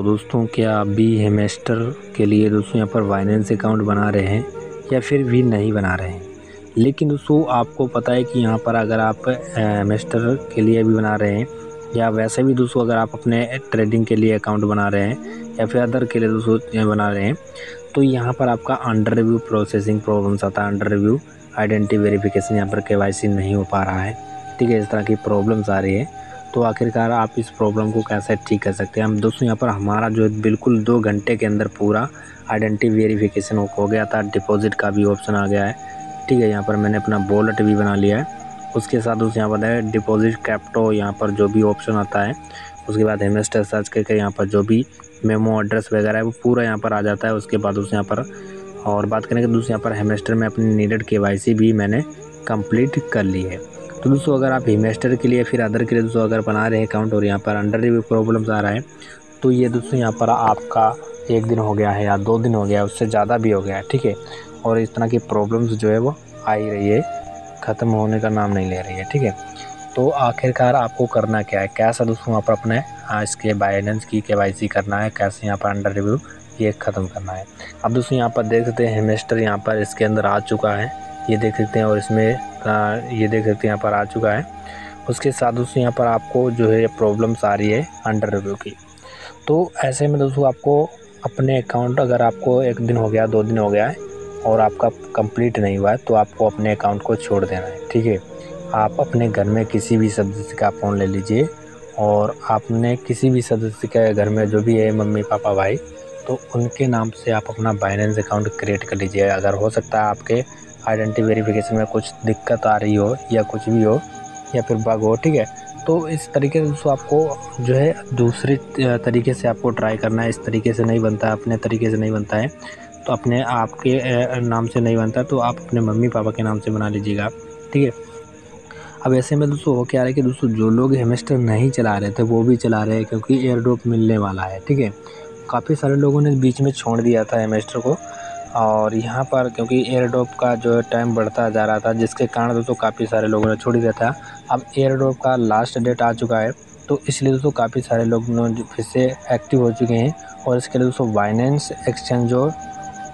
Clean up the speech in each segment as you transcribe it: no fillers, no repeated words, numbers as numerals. तो दोस्तों क्या आप भी हैमस्टर के लिए दोस्तों यहाँ पर बाइनेंस अकाउंट बना रहे हैं या फिर भी नहीं बना रहे हैं, लेकिन दोस्तों आपको पता है कि यहाँ पर अगर आप हैमस्टर के लिए भी बना रहे हैं या वैसे भी दोस्तों अगर आप अपने ट्रेडिंग के लिए अकाउंट बना रहे हैं या फिर अदर के लिए दोस्तों बना रहे हैं, तो यहाँ पर आपका अंडर रिव्यू प्रोसेसिंग प्रॉब्लम्स आता है। अंडर रिव्यू आइडेंटिटी वेरिफिकेशन यहाँ पर KYC नहीं हो पा रहा है, ठीक है, इस तरह की प्रॉब्लम्स आ रही है। तो आखिरकार आप इस प्रॉब्लम को कैसे ठीक कर सकते हैं। हम दोस्तों यहाँ पर हमारा जो बिल्कुल 2 घंटे के अंदर पूरा आइडेंटिटी वेरिफिकेशन हो गया था, डिपॉजिट का भी ऑप्शन आ गया है, ठीक है, यहाँ पर मैंने अपना वॉलेट भी बना लिया है, उसके साथ दोस्तों यहाँ पर है डिपॉजिट कैप्टो, यहाँ पर जो भी ऑप्शन आता है, उसके बाद हैमस्टर सर्च करके यहाँ पर जो भी मेमो एड्रेस वगैरह है वो पूरा यहाँ पर आ जाता है। उसके बाद दोस्तों यहाँ पर और बात करेंगे दोस्तों यहाँ पर हैमस्टर में अपनी नीडेड KYC भी मैंने कंप्लीट कर ली है। तो दोस्तों अगर आप हैमस्टर के लिए फिर अदर के लिए दोस्तों अगर बना रहे हैं अकाउंट और यहाँ पर अंडर रिव्यू प्रॉब्लम्स आ रहा है, तो ये दोस्तों यहाँ पर आपका 1 दिन हो गया है या 2 दिन हो गया है, उससे ज़्यादा भी हो गया है, ठीक है, और इस तरह की प्रॉब्लम्स जो है वो आ ही रही है, ख़त्म होने का नाम नहीं ले रही है, ठीक है। तो आखिरकार आपको करना क्या है, कैसा दोस्तों यहाँ पर अपने इसके बाइनेंस की KYC करना है, कैसे यहाँ पर अंडर रिव्यू ये ख़त्म करना है। अब दोस्तों यहाँ पर देख सकते हैं हैमस्टर यहाँ पर इसके अंदर आ चुका है, ये देख सकते हैं, और इसमें ये देख सकते हैं यहाँ पर आ चुका है। उसके साथ दोस्तों यहाँ पर आपको जो है प्रॉब्लम्स आ रही है अंडर रिव्यू की। तो ऐसे में दोस्तों आपको अपने अकाउंट अगर आपको 1 दिन हो गया, 2 दिन हो गया है और आपका कंप्लीट नहीं हुआ है, तो आपको अपने अकाउंट को छोड़ देना है, ठीक है। आप अपने घर में किसी भी सदस्य का फ़ोन ले लीजिए और आपने किसी भी सदस्य के घर में जो भी है मम्मी पापा भाई, तो उनके नाम से आप अपना बाइनेंस अकाउंट क्रिएट कर लीजिए। अगर हो सकता है आपके आइडेंटिटी वेरिफिकेशन में कुछ दिक्कत आ रही हो या कुछ भी हो या फिर बग हो, ठीक है, तो इस तरीके से तो आपको जो है दूसरे तरीके से आपको ट्राई करना है। इस तरीके से नहीं बनता, अपने तरीके से नहीं बनता है तो अपने आपके नाम से नहीं बनता, तो आप अपने मम्मी पापा के नाम से बना लीजिएगा, ठीक है। अब ऐसे में दोस्तों हो क्या रहा है कि दोस्तों जो लोग हैमस्टर नहीं चला रहे थे वो भी चला रहे हैं, क्योंकि एयरड्रॉप मिलने वाला है, ठीक है। काफ़ी सारे लोगों ने बीच में छोड़ दिया था हैमस्टर को, और यहाँ पर क्योंकि एयरड्रॉप का जो टाइम बढ़ता जा रहा था जिसके कारण दोस्तों काफ़ी सारे लोगों ने छोड़ दिया था। अब एयरड्रॉप का लास्ट डेट आ चुका है, तो इसलिए दोस्तों काफ़ी सारे लोग फिर से एक्टिव हो चुके हैं, और इसके लिए दोस्तों बाइनेंस एक्सचेंज जो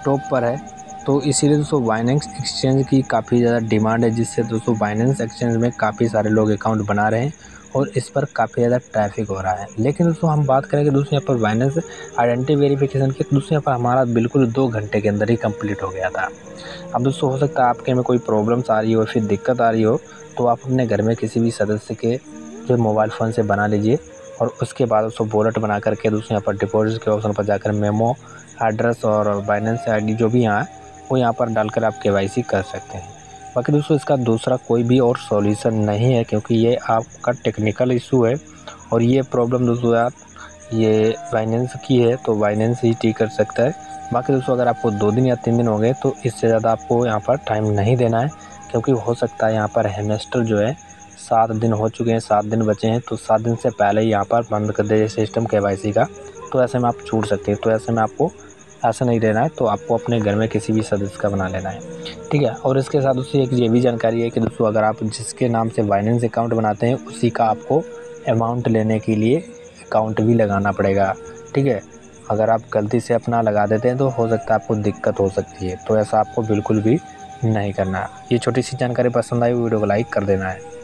टॉप पर है, तो इसीलिए दोस्तों बाइनेंस एक्सचेंज की काफ़ी ज़्यादा डिमांड है, जिससे दोस्तों बाइनेंस एक्सचेंज में काफ़ी सारे लोग अकाउंट बना रहे हैं और इस पर काफ़ी ज़्यादा ट्रैफिक हो रहा है। लेकिन दोस्तों हम बात करेंगे दोस्तों यहाँ पर बाइनेंस आइडेंटिटी वेरिफिकेशन की। दोस्तों यहाँ पर हमारा बिल्कुल 2 घंटे के अंदर ही कंप्लीट हो गया था। अब दोस्तों हो सकता है आपके में कोई प्रॉब्लम्स आ रही हो, फिर दिक्कत आ रही हो, तो आप अपने घर में किसी भी सदस्य के जो मोबाइल फ़ोन से बना लीजिए, और उसके बाद दोस्तों वॉलेट बना करके दोस्तों यहाँ पर डिपॉजिट के ऑप्शन पर जाकर मेमो एड्रेस और बाइनेंस ID जो भी यहाँ है वो यहाँ पर डालकर आप KYC कर सकते हैं। बाकी दोस्तों इसका दूसरा कोई भी और सॉल्यूशन नहीं है, क्योंकि ये आपका टेक्निकल इशू है और ये प्रॉब्लम दोस्तों आप ये बाइनेंस की है, तो बाइनेंस ही ठीक कर सकता है। बाकी दोस्तों अगर आपको 2 दिन या 3 दिन हो गए, तो इससे ज़्यादा आपको यहाँ पर टाइम नहीं देना है, क्योंकि हो सकता है यहाँ पर हैमस्टर जो है 7 दिन हो चुके हैं, 7 दिन बचे हैं, तो 7 दिन से पहले ही यहाँ पर बंद कर दे सिस्टम KYC का, तो ऐसे में आप छूट सकते हैं। तो ऐसे में आपको ऐसा नहीं रहना है, तो आपको अपने घर में किसी भी सदस्य का बना लेना है, ठीक है। और इसके साथ दोस्तों एक ये भी जानकारी है कि दोस्तों अगर आप जिसके नाम से बाइनेंस अकाउंट बनाते हैं उसी का आपको अमाउंट लेने के लिए अकाउंट भी लगाना पड़ेगा, ठीक है। अगर आप गलती से अपना लगा देते हैं तो हो सकता है आपको दिक्कत हो सकती है, तो ऐसा आपको बिल्कुल भी नहीं करना है। ये छोटी सी जानकारी पसंद आई, वीडियो को लाइक कर देना है।